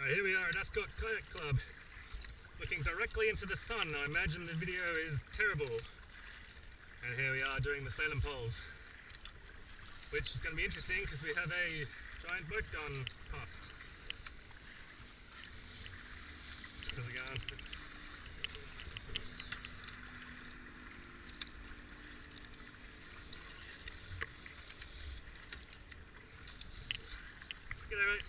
Right, here we are at Ascot Kayak Club, looking directly into the sun. I imagine the video is terrible. And here we are doing the slalom poles, which is going to be interesting because we have a giant boat gun past. How's it going? Get that right.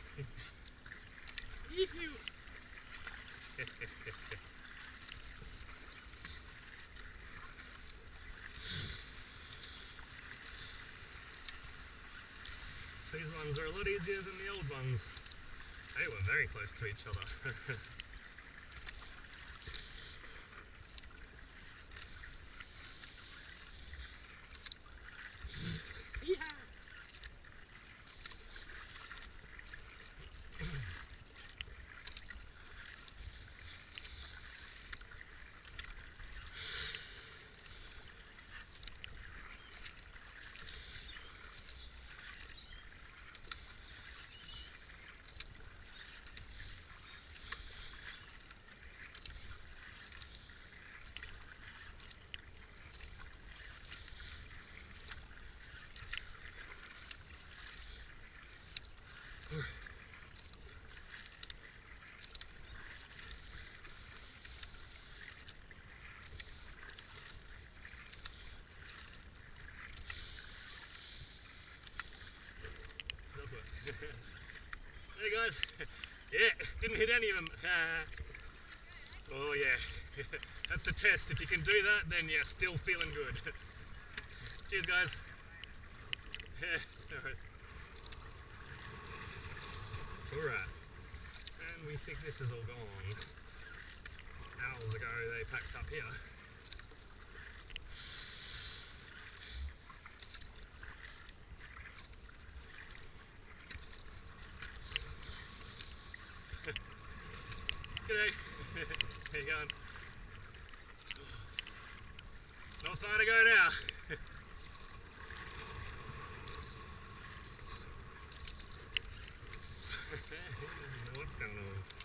These ones are a lot easier than the old ones. They were very close to each other. Hey guys, yeah, didn't hit any of them. Oh yeah, that's the test. If you can do that, then you're still feeling good. Cheers guys. Yeah, no worries. Alright, and we think this is all gone. Hours ago they packed up here. G'day. How you going? Not far to go now. I don't know what's going on.